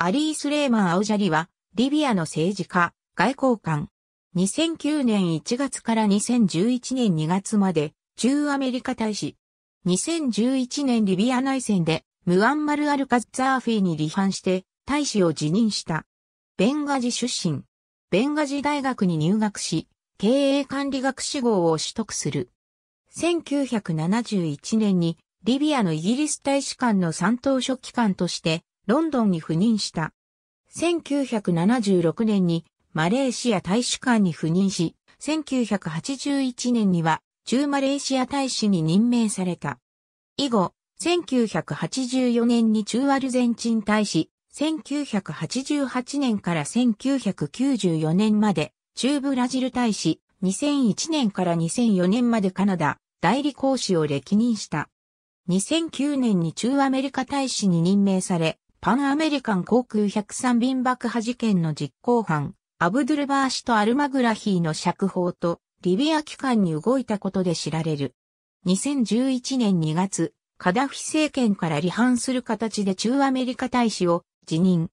アリー・スレーマン・アウジャリは、リビアの政治家、外交官。2009年1月から2011年2月まで、駐アメリカ大使。2011年リビア内戦で、ムアンマル・アルカッザーフィに離反して、大使を辞任した。ベンガジ出身。ベンガジ大学に入学し、経営管理学士号を取得する。1971年に、リビアのイギリス大使館の三等書記官として、ロンドンに赴任した。1976年に、マレーシア大使館に赴任し、1981年には、駐マレーシア大使に任命された。以後、1984年に駐アルゼンチン大使、1988年から1994年まで、駐ブラジル大使、2001年から2004年までカナダ、代理公使を歴任した。2009年に駐アメリカ大使に任命され、パンアメリカン航空103便爆破事件の実行犯、アブドゥルバーシト・アルマグラヒーの釈放と、リビア機関に動いたことで知られる。2011年2月、カダフィ政権から離反する形で駐アメリカ大使を辞任。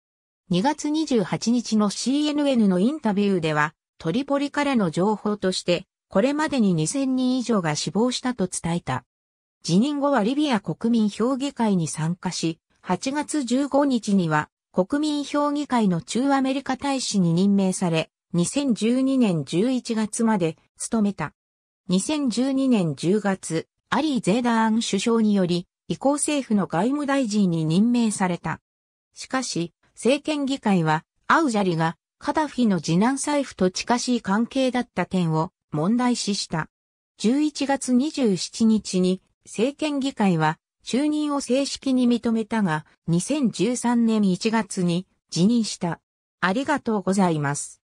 2月28日の CNN のインタビューでは、トリポリからの情報として、これまでに2000人以上が死亡したと伝えた。辞任後はリビア国民評議会に参加し、8月15日には国民評議会の駐アメリカ大使に任命され、2012年11月まで務めた。2012年10月、アリー・ゼーダーン首相により、移行政府の外務大臣に任命された。しかし、政権議会は、アウジャリがカダフィの次男財布と近しい関係だった点を問題視した。11月27日に、政権議会は、就任を正式に認めたが、2013年1月に辞任した。ありがとうございます。